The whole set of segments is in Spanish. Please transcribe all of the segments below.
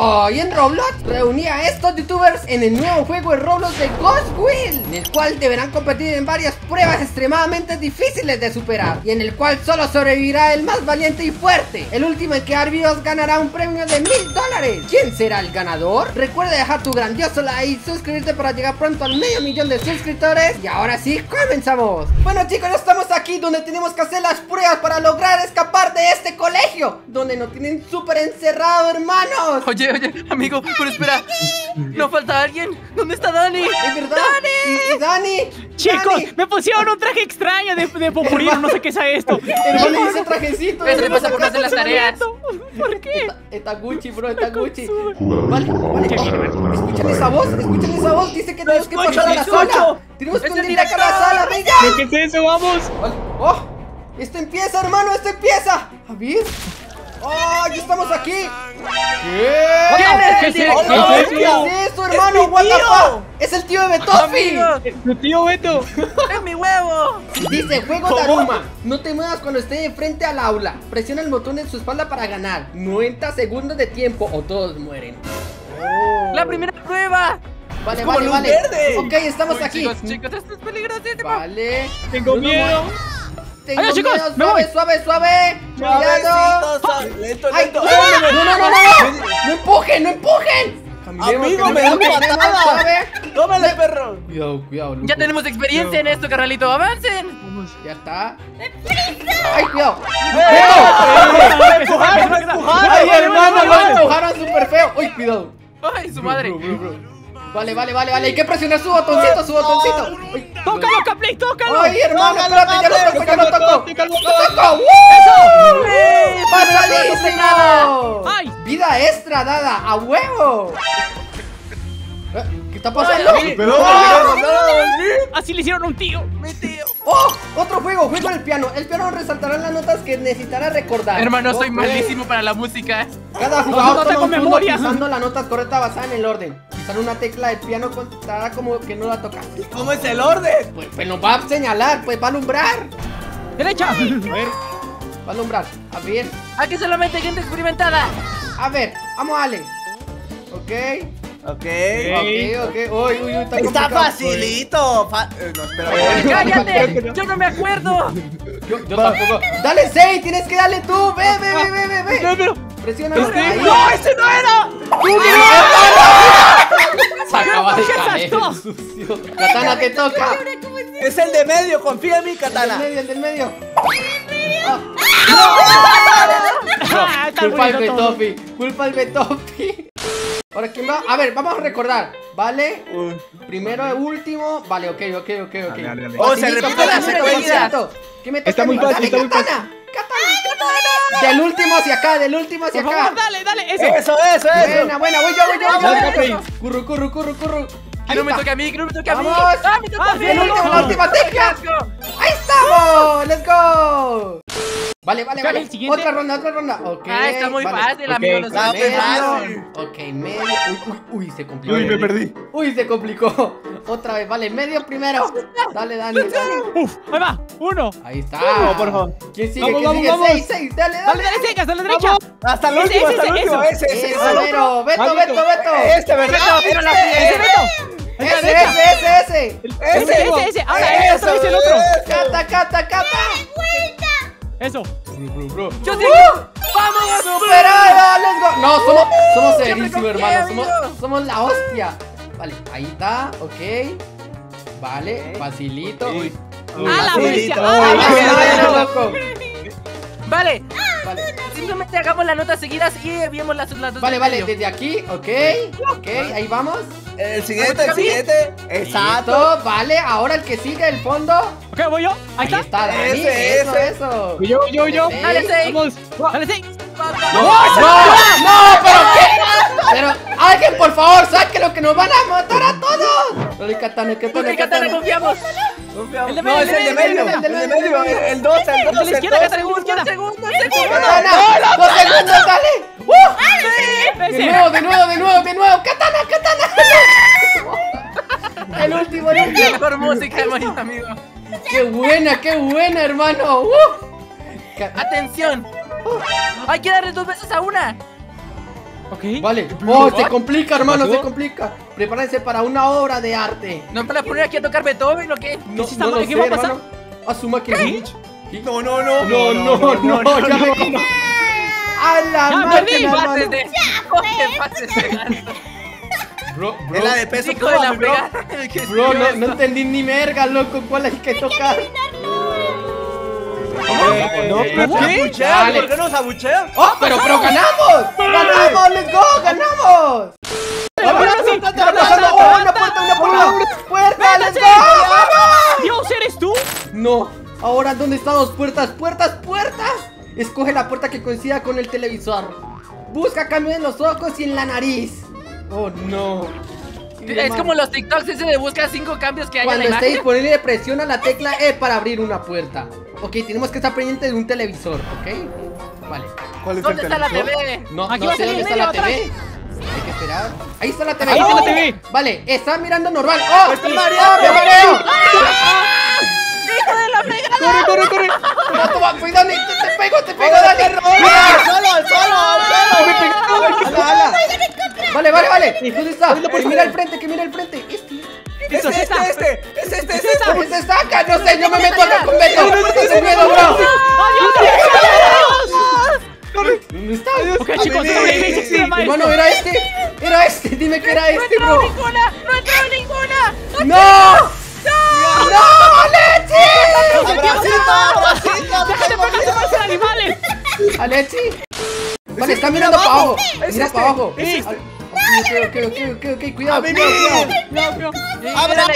Hoy en Roblox reuní a estos youtubers en el nuevo juego de Roblox de God's Will, en el cual deberán competir en varias pruebas extremadamente difíciles de superar, y en el cual solo sobrevivirá el más valiente y fuerte. El último en quedar vivos ganará un premio de $1000. ¿Quién será el ganador? Recuerda dejar tu grandioso like y suscribirte para llegar pronto al medio millón de suscriptores. Y ahora sí, comenzamos. Bueno chicos, estamos aquí donde tenemos que hacer las pruebas para lograr escapar de este colegio, donde nos tienen súper encerrado, hermanos. Oye, amigo, pero espera, ¿no falta alguien? ¿Dónde está Dani? Es verdad. ¡Dani! Chicos, Dani, me pusieron un traje extraño de popurrí, no sé qué es esto. Hermano, ese trajecito. Eso le pasa por no hacer las tareas. ¿Por qué? Está Gucci, bro, está Gucci. Vale. Escuchen esa voz, Dice que tenemos que pasar a la sala. Tenemos que ir acá a la sala, venga. ¿Qué es eso? Vamos. ¡Oh! ¡Esto empieza, hermano! ¡Esto empieza! ¿A ver? ¡Oh! ¡Ya estamos aquí! ¿Qué? ¿Qué es eso, hermano? ¡What the fuck! ¡Es el tío de Betofi! ¡Tu tío Beto! ¡Es mi huevo! Dice, juego de aroma. No te muevas cuando esté de frente al aula. Presiona el botón en su espalda para ganar. 90 segundos de tiempo o todos mueren. ¡La primera prueba! Vale, vale. Verde. Ok, estamos aquí. Chicos, esto es peligrosísimo. Vale. Tengo miedo. ¡Adiós, chicos! ¡Suave, suave! ¡Cuidado! ¡Lento, lento! ¡No! ¡No empujen, ¡Amigo, me da una patada! ¡Tómale, perro! Cuidado, loco. Ya tenemos experiencia en esto, carnalito. ¡Avancen! Ya está. ¡Ay, cuidado! ¡No! ¡Me empujaron! ¡Ay, hermano! ¡Me empujaron súper feo! ¡Uy, cuidado! ¡Ay, su madre! Vale, hay que presionar su botoncito, ¡Tócalo, Capli, tócalo! ¡Ay, hermano, espérate, ya lo toco! ¡Eso! ¡Pasadísimo! ¡Ay! ¡Vida extra dada, a huevo! ¿Qué está pasando? ¡Así le hicieron a un tío! ¡Mi tío! ¡Oh! Otro juego, juego al piano. El piano resaltará las notas que necesitará recordar. Hermano, soy malísimo para la música. Cada jugador toma un turno pisando las notas correctas basadas en el orden. Pisar una tecla del piano contará como que no la tocaste. ¿Cómo es el orden? Pues nos va a señalar, pues va a alumbrar. ¡Derecha! Ay, no. A ver, va a alumbrar. A ver. Aquí solamente gente experimentada. A ver, vamos a darle. Ok. Uy, está facilito. No, espera. ¡Cállate! ¡Yo no me acuerdo! Yo tampoco. ¡Dale 6! ¡Tienes que darle tú! ¡Ve! ¡Presiona! ¡No, ese no era! ¡Sacaba de caer! ¡Katana, te toca! ¡Es el de medio! ¡Confía en mí, Katana! ¡El del medio! ¡Culpa al Betofi! Ahora, ¿quién va? A ver, vamos a recordar, ¿vale? Primero y último. Vale, ok. ¡Oh, se repite la secuencia! Está muy fácil, ¡Katana! Del último hacia acá, ¡Dale! ¡Eso! ¡Buena, voy yo! ¡Curro! ¡Que no me toque a mí! ¡Vamos! ¡La última tecla! ¡Ahí estamos! ¡Let's go! Vale. Otra ronda. Okay, está muy fácil, amigo. No sabe nada. Ok, medio. Uy, se complicó. Uy, me perdí. Uy, se complicó. Otra vez, vale, medio primero. Dale. Uf, ahí va. 1. Ahí está. No, por favor. ¿Quién sigue? Vamos. 6. Dale, secas, dale derecha. Hasta el último, Ese. Beto. Ese. Ahora, ese es el otro. Cata. Eso. Bro. Yo sigo. ¡Vamos! ¡Superada! ¡Let's go! No, somos serísimos, hermano. Somos la hostia. Vale, ahí está. Ok. Vale, facilito. Uy. ¡A la bestia! Vale. Simplemente hagamos las notas seguidas y enviamos las dos. Vale, desde aquí, ok, ahí vamos. El siguiente. Exacto. Vale, ahora el que sigue, el fondo. Ok, voy yo. Ahí está. Dani, eso. Yo. Dale seis. No, pero qué. Pero alguien, por favor, sáquelo que nos van a matar a todos. Katana, confiamos. No, es el de medio. El 2, el 2. ¡Katana! ¡2 segundos, dale! ¡De nuevo! ¡Katana! El último. Mejor música, hermanito, amigo. ¡Qué buena, hermano! ¡Atención! ¡Hay que darle 2 veces a una! Ok. Vale. Oh, se complica, hermano, se complica. Prepárense para una obra de arte. ¿No me la poner aquí a tocar Betofi, lo que? No, no lo sé, hermano. Asuma que Glitch. No, no, no. No, no, no, no, ya me conozco. A la madre. Bro, es la de peso, bro, de la bro no entendí ni merga, loco. ¿Cuál hay que tocar? No, pero ¿qué? Abuchean, ¿por qué nos abuchean? ¡Oh, pero ganamos! ¡Ganamos! ¡Let's go! ¡Ganamos! ¡Una puerta, una puerta! ¡Puerta, let's go! ¡Vamos! ¡Dios, eres tú! No, ahora ¿dónde están las puertas? ¡Puertas, puertas! Escoge la puerta que coincida con el televisor. Busca cambios en los ojos y en la nariz. Oh no. Es como los TikToks ese de busca 5 cambios que hay en la imagen. Cuando esté disponible presiona la tecla E para abrir una puerta. Ok, tenemos que estar pendientes de un televisor, ok. Vale. ¿Cuál es el televisor? ¿Dónde está la TV? No, no sé dónde está la TV. Hay que esperar. Ahí está la TV. Ahí está la TV. Vale, está mirando normal. ¡Oh! ¡Está mareado! ¡Me mareo! ¡Hijo de la fregada! ¡Corre, corre, corre! ¡No, toma! ¡Cuidado! ¡Te pego, Dani! ¡Solo, solo! ¡Me pegó! ¡Ala, ala! Vale, vale, vale. ¿Dónde está? Mira el frente, que mira el frente. Este saca. No sé, yo me meto acá con Beto. ¿Dónde está? Ok, chicos, hermano, era este. Era este. Dime que era este, bro. No he entrado ninguna. No. No, Alexy. Abracito. Déjate pegarse a los animales. Alexy. Vale, está mirando para abajo. Mira para abajo. Ok, cuidado, cuidado. ¡Abrazo!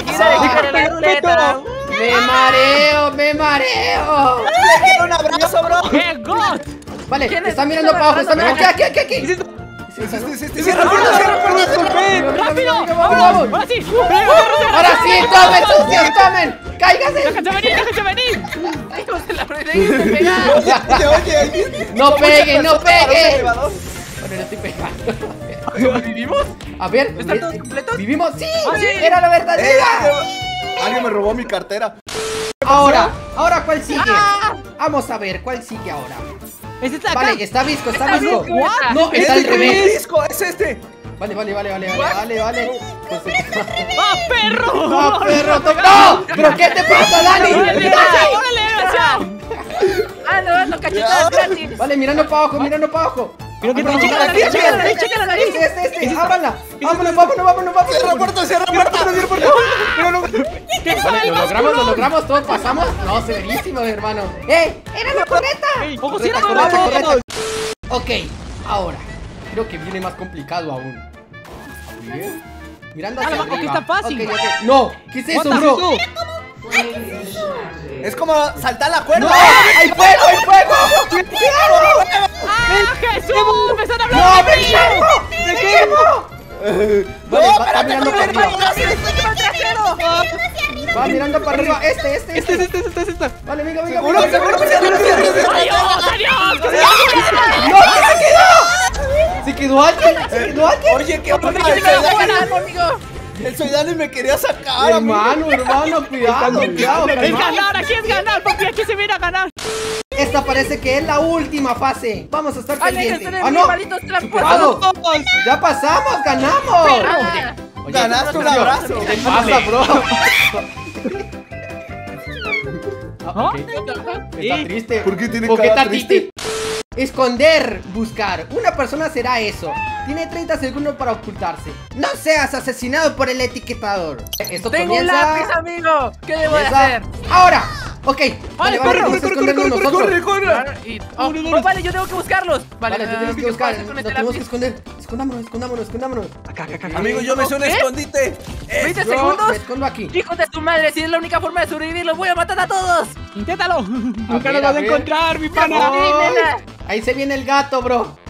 ¡Me mareo, me mareo! ¡Le quiero un abrazo, bro! Vale, está mirando para abajo, está mirando. Aquí. ¡Cierra puertas, cierra puertas! ¡Rápido! ¡Vámonos! ¡Ahora sí! ¡Ahora sí! ¡Tomen, sucios, tomen! ¡Cáigase! ¡Déjense venir, déjense venir! ¡No pegue, no pegue! Bueno, no estoy pegando. ¿Vivimos? A ver, ¿están todos completos? ¿Vivimos? ¡Sí! Ah, sí. ¡Era la verdadera! Alguien me robó mi cartera. Ahora, ¿cuál sigue? Vamos a ver, ¿cuál sigue ahora? ¿Es esta acá? Vale, está visco, está visco. No, está al revés. Visco, es este. Vale. ¡Ah, perro! ¡Ah, perro! ¡No! ¿Pero qué te pasa, Dani? ¡Ah, no, cachetadas gratis! Vale, mirando para abajo, mirando para abajo. Pero que checa la nariz, checa la nariz, checa la nariz. Este, ábranla. Vámonos. Cierra puerta. Lo logramos, todos pasamos. No, severísimo, hermano. ¡Era la correcta! ¡Ojo, sí, correcta! Ok, ahora creo que viene más complicado aún. Bien. Mirando hacia arriba. Está fácil. No, ¿qué es eso, bro? Es como saltar la cuerda. ¡Hay fuego, hay fuego! ¡Ah, Jesús! ¡Me están hablando de mí! ¡Me quemo! Vale, va mirando para arriba. Va mirando para arriba. Este. Vale, venga. ¡No, ¿Se quedó alguien? Oye, qué onda. El soldado me quería sacar, hermano, cuidado. Es ganar, aquí es ganar, papi, aquí se viene a ganar. Esta parece que es la última fase. Vamos a estar pendientes. ¡Ah, no! ¡Ya pasamos! ¡Ganamos! Oye, ¡ganaste un abrazo! ¿Qué pasa, bro? Está triste. ¿Por qué tiene cara triste? Esconder, buscar. Una persona será eso. Tiene 30 segundos para ocultarse. No seas asesinado por el etiquetador. Esto tengo comienza... ¡Tengo un lápiz, amigo! ¿Qué debo hacer? ¡Ahora! Ok. Vale, corre. Vale, yo tengo que buscarlos. Vale, tú tienes que buscarlos. No tenemos que esconder. Escondámonos. Acá. Amigo, yo me sé un escondite. 20 segundos. Me escondo aquí. Hijos de tu madre, si es la única forma de sobrevivir, los voy a matar a todos. Inténtalo. Nunca nos vas a encontrar, mi pana. Ahí se viene el gato, bro.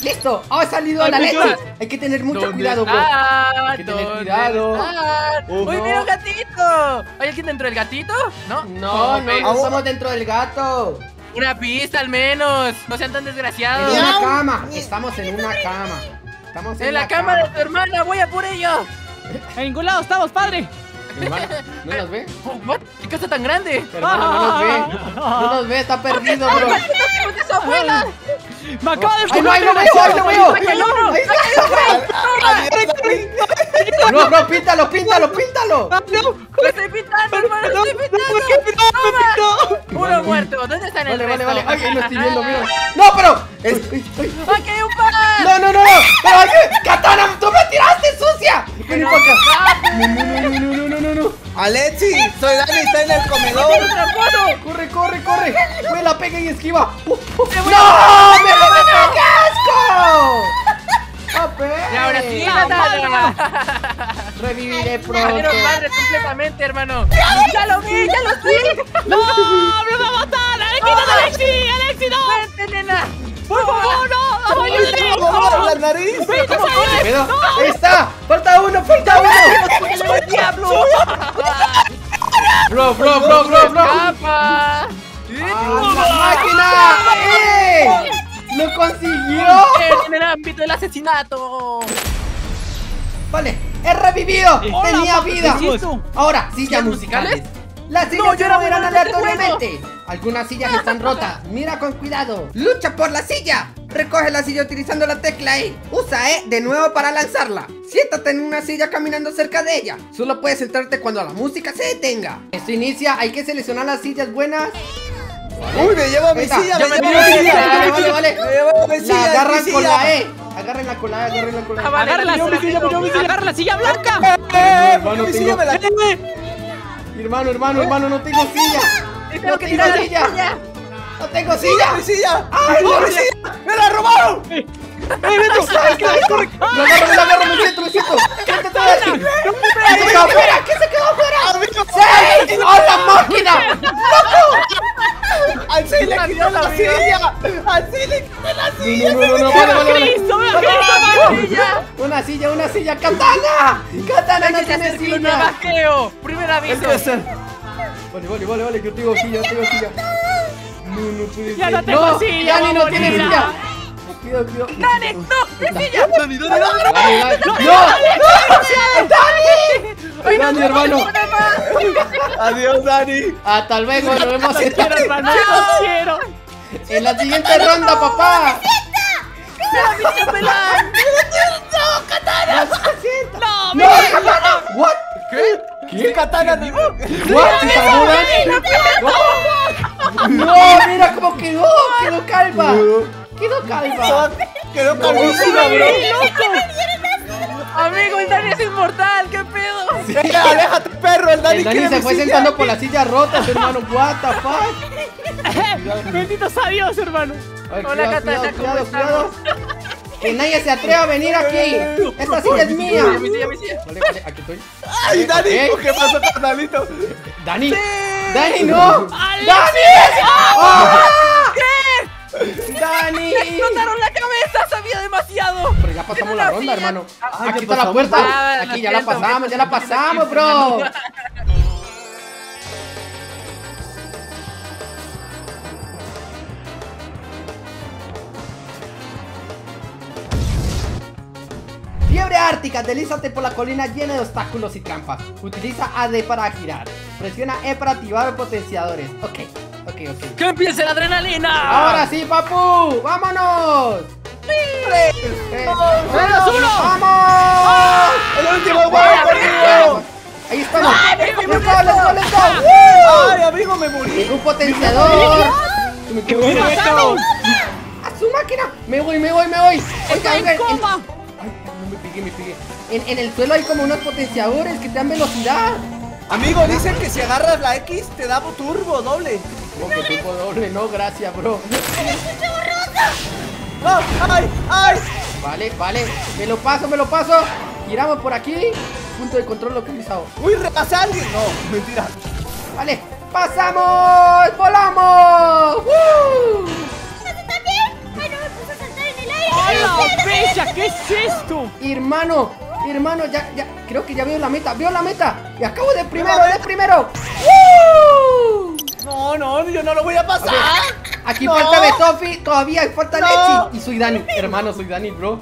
¡Listo! ¡Ha salido la leche! Hay que tener mucho cuidado, bro. Hay que tener cuidado. ¡Uy, mira un gatito! ¿Hay alguien dentro del gatito? ¿No? No estamos dentro del gato. Una pista al menos. No sean tan desgraciados. En una cama. Estamos en una cama. Estamos en la cama de tu hermana. Voy a por ello. En ningún lado estamos, padre. ¿No nos ve? ¿Qué casa tan grande? Hermano, no nos ve, está perdido, bro. ¡Me acaba de escupir! ¡No, no, píntalo, píntalo, píntalo! ¡No estoy pintando, hermano, no estoy pintando! ¡Uno muerto! ¿Dónde están el resto? Vale, vale, ay, lo estoy viendo, mira. ¡No, pero! ¡Aquí hay un pan! ¡No, no, no! ¡Pero aquí! ¡Katana, tú me tiraste, sucia! ¡Vení para acá! ¡No, no, no, no! ¡Alexy! ¡Soy Dani! ¡Está en el comedor! ¡Corre, corre, corre! ¡Me la pega y esquiva! ¡No! ¡Me robé el casco! Y ahora sí, reviviré pronto. Madre, completamente, hermano. ¡Ya lo vi! ¡Ya lo vi! ¡No! ¡Me va a matar! ¡Alexy! ¡Alexy, no! ¡Vente, nena! ¡Por favor, no! ¡Soy un niño! ¡La nariz! ¡Ahí está! ¡Falta uno! ¡Falta uno! ¡El diablo! ¡Bro, bro, bro, bro, bro! ¡Capa! ¡Máquina! ¡Eh! ¡Lo consiguió! ¡En el ámbito del asesinato! Vale, he revivido. Tenía vida. Ahora, sillas musicales. Las sillas se moverán aleatoriamente. Algunas sillas están rotas. Mira con cuidado. Lucha por la silla. Recoge la silla utilizando la tecla E. Usa E de nuevo para lanzarla. Siéntate en una silla caminando cerca de ella. Solo puedes sentarte cuando la música se detenga. Esto inicia. Hay que seleccionar las sillas buenas. Uy, me llevo mi silla, me llevo mi silla. Vale, vale, vale. La agarran con la E. Agárrenla con la E, agárrenla con la E. Agarra la silla blanca. Mi silla me la llevo. Hermano, hermano, hermano, no tengo silla. No tengo silla. No tengo silla. Mi silla. ¡Ay, mi silla! ¡Me la robaron! ¡Ay, vete! ¡Corre! ¡Lo agarro, lo agarro! ¡Me siento, me siento! ¡Siéntate todo así! ¡Se quedó fuera! ¿Qué se quedó fuera? ¡Sí! ¡A la máquina! ¡Loco! ¡Así le quitó la silla! ¡Así le quitó la silla! ¡No, no, no! ¡Una silla, una silla! ¡Katana! ¡Katana no tiene silla! ¡Primer aviso! Vale, vale, vale, vale, yo tengo silla, tengo silla. No, no puede ser. ¡Ya no tengo silla! ¡Dani no tiene silla! ¡Cuidado, cuidado! ¡Dani, no! ¡Mi silla! ¡Dani, Dani, Dani! ¡No! ¡Dani! Ay, Dani, no, hermano. No. Adiós, Dani. Hasta luego, nos vemos en la siguiente ronda, no, papá. ¡No, no, Katana! What? ¿Qué? ¿Qué Katana? What? No, mira cómo quedó, quedó calva. Quedó calva. Quedó calvísima, bro. Amigo, el Dani es inmortal, qué pedo. Sí. Venga, aléjate, perro, el Dani, se fue sentando por las sillas rotas, hermano. What the fuck. Benditos a Dios, hermano. Ay, hola, cuidado, Katana, ¿cómo estamos? Que nadie se atreva a venir aquí. Esta silla es mía. Mi silla. Vale, vale, aquí estoy. Ay, Dani, ¿qué pasó, carnalito? Dani, Dani, no. ¡Dani! ¡Ah! ¡Dani! ¡Le explotaron la cabeza! ¡Sabía demasiado! Pero ya pasamos la ronda, hermano. Aquí está la puerta. Aquí ya la pasamos, bro. Fiebre ártica, deslízate por la colina llena de obstáculos y trampas. Utiliza AD para girar. Presiona E para activar potenciadores. Ok. Okay. ¡Que empiece la adrenalina! ¡Ahora sí, papu! ¡Vámonos! ¡Sí! ¡3, 2, 1! ¡Vamos! ¡El último huevo! ¡Ahí estamos! ¡Let's go! ¡Ay, amigo, me morí! ¡Un potenciador! ¡Qué bueno esto! ¡A su máquina! ¡Me voy! ¡Está en coma! ¡Ay, no, me pegué! En el suelo hay como unos potenciadores que te dan velocidad. Amigo, dicen que si agarras la X te da turbo doble. ¿Cómo que turbo doble? No, gracias, bro. ¡Me escucho borroso! ¡Ay! Vale. Me lo paso. Giramos por aquí. Punto de control localizado. ¡Uy, repasa alguien! No, mentira. Vale, ¡pasamos! ¡Volamos! ¡Woo! ¿Estás bien? ¡Ay, no me puse a saltar en el aire! ¡Ay, la fecha! ¿Qué es esto? Hermano, ya, creo que ya veo la meta. Y acabo de primero, ¡Woo! No, yo no lo voy a pasar. Ver, aquí no. Falta Betofi, todavía falta Alexy. Y soy Dani, hermano, bro.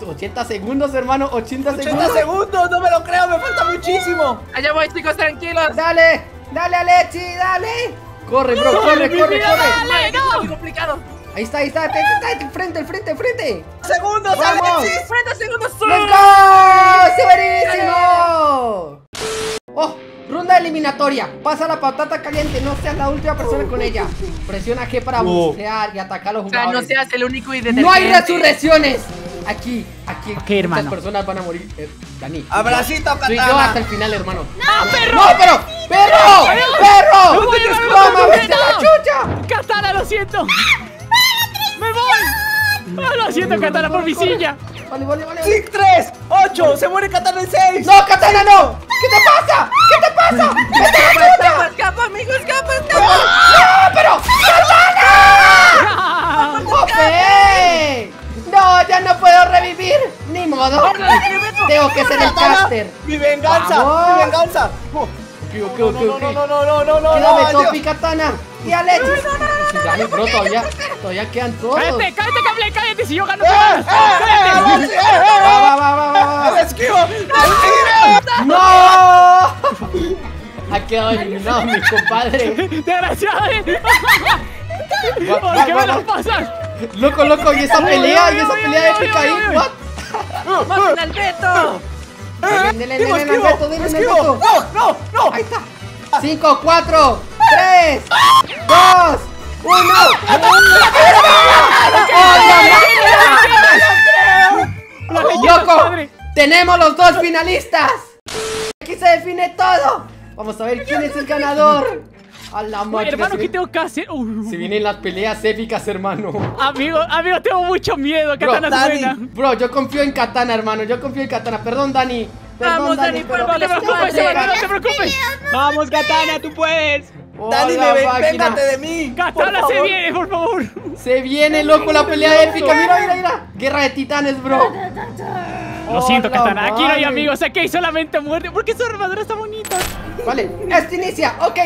80 segundos, hermano, 80 segundos, no me lo creo, me falta muchísimo. Allá voy, chicos, tranquilos. Dale, Alexy, dale. Corre, bro, corre. Dale, no. Ahí está, ahí está, frente. Segundos, Alexy, segundos. ¡Let's go! ¡Sí, buenísimo! ¡Oh! Ronda eliminatoria. Pasa la patata caliente. No seas la última persona con ella. Presiona G para bucear y atacar a los jugadores. O sea, no seas el único y detergente. ¡No hay resurrecciones! Aquí, okay, hermano. Estas personas van a morir. Dani. Abracito, Katana. Soy yo hasta el final, hermano. ¡No, perro! ¡No, pero! ¡Perro! ¡Toma, vete la chucha! ¡Katana, lo siento! ¡Me voy! ¡Lo siento, Katana, por mi silla! Vale. 3, 8, se muere Katana en 6. ¡No, Katana, no! ¿Qué te pasa? ¡Escapa, amigo! ¡Escapa! ¡No, pero! ¡Katana! ¡No, ya no puedo revivir! ¡Ni modo! Tengo que ser el caster. ¡Mi venganza! ¡Vamos! ¡Mi venganza! No. Quédame Sofi, Katana. Y Alexy. Dale, bro, todavía quedan todos. Cállate, si yo gano. Va. ¡Me esquivo! ¡No! Ha quedado eliminado, mi compadre. ¡Desgraciado! ¿Por qué me lo pasas? Loco, y esa pelea épica ahí. ¿What? ¡Más al Beto! ¡Esquivo! ¡No! Ahí está. 5, 4, 3, 2, 1. ¡Loco! ¡Tenemos los dos finalistas! Aquí se define todo. Vamos a ver quién es el ganador. A la madre. Hermano, ¿qué tengo que hacer? Se vienen las peleas épicas, hermano. Amigo, tengo mucho miedo. Katana suena. Bro, yo confío en Katana, hermano. Perdón, Dani. Vamos, Dani, por favor. No te preocupes. Vamos, Katana, tú puedes. Dani, véngate de mí. Katana, se viene, por favor. Se viene, loco, la pelea épica. Mira. Guerra de titanes, bro. Lo siento, Katana. Aquí no hay amigos. Aquí hay solamente muerte. Porque su armadura está bonita. Vale, esto inicia. Ok.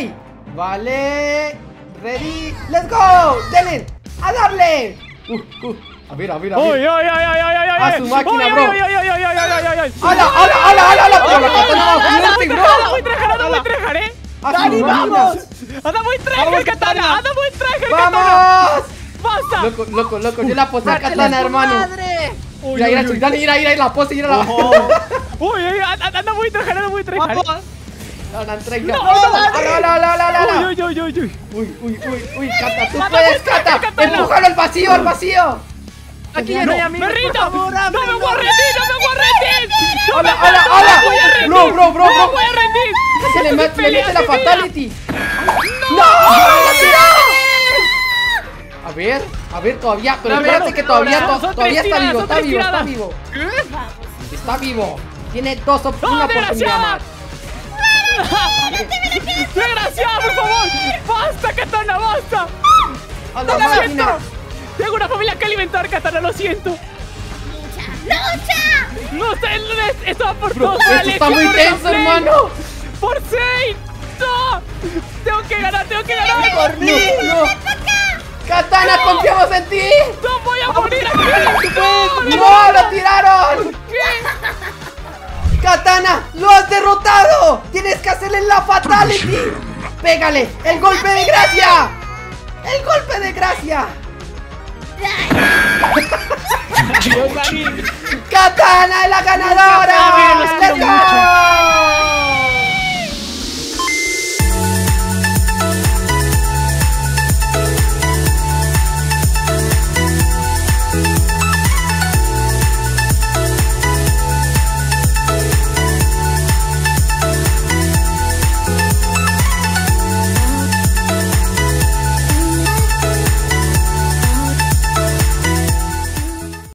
Vale, ready, let's go, denle, a darle. A ver. A su máquina, bro. ¡Ala! ¡No! Uy, Cata, tú puedes, Cata. Empújalo al vacío, Aquí no hay amigos. ¡Perrito! ¡No me voy a rendir! ¡Hola! ¡No, bro! ¡No voy a rendir! ¡Se le mete la fatality! ¡No! A ver, todavía. Pero espérate que todavía está vivo. Tiene dos oportunidades. ¡Desgraciado, por favor! ¡Basta, Katana, basta! ¡Lo siento! Tengo una familia que alimentar, Katana, lo siento. ¡Lucha! ¡No sé! ¡Estaba por todo! ¡Está muy tenso, hermano! ¡Por 6! ¡No! ¡Tengo que ganar! ¡Por mí! ¡Katana, confiamos en ti! ¡No voy a morir aquí! ¡No, lo tiraron! ¿Qué? ¡Katana! ¡Lo has derrotado! ¡Tienes que hacerle la fatality! ¡Pégale! ¡El golpe de gracia! ¡Katana es la ganadora! ¡Let's go!